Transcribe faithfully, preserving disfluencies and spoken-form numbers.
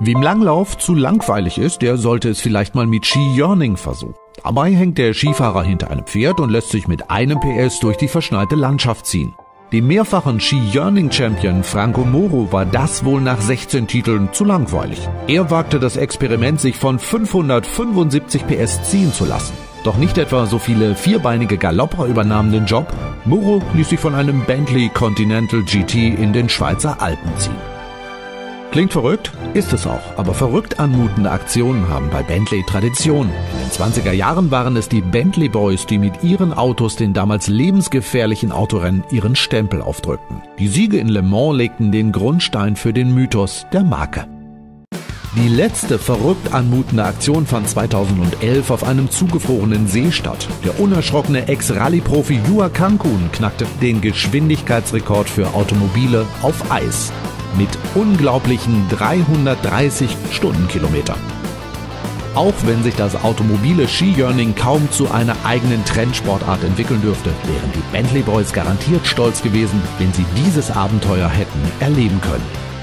Wem Langlauf zu langweilig ist, der sollte es vielleicht mal mit Ski-Jöring versuchen. Dabei hängt der Skifahrer hinter einem Pferd und lässt sich mit einem P S durch die verschneite Landschaft ziehen. Dem mehrfachen Ski-Jöring-Champion Franco Moro war das wohl nach sechzehn Titeln zu langweilig. Er wagte das Experiment, sich von fünfhundertfünfundsiebzig P S ziehen zu lassen. Doch nicht etwa so viele vierbeinige Galopper übernahmen den Job. Moro ließ sich von einem Bentley Continental G T in den Schweizer Alpen ziehen. Klingt verrückt? Ist es auch. Aber verrückt anmutende Aktionen haben bei Bentley Tradition. In den zwanziger Jahren waren es die Bentley Boys, die mit ihren Autos den damals lebensgefährlichen Autorennen ihren Stempel aufdrückten. Die Siege in Le Mans legten den Grundstein für den Mythos der Marke. Die letzte verrückt anmutende Aktion fand zweitausendelf auf einem zugefrorenen See statt. Der unerschrockene Ex-Rallye-Profi Juha Kankkunen knackte den Geschwindigkeitsrekord für Automobile auf Eis. Mit unglaublichen dreihundertdreißig Stundenkilometern. Auch wenn sich das automobile Ski-Jöring kaum zu einer eigenen Trendsportart entwickeln dürfte, wären die Bentley Boys garantiert stolz gewesen, wenn sie dieses Abenteuer hätten erleben können.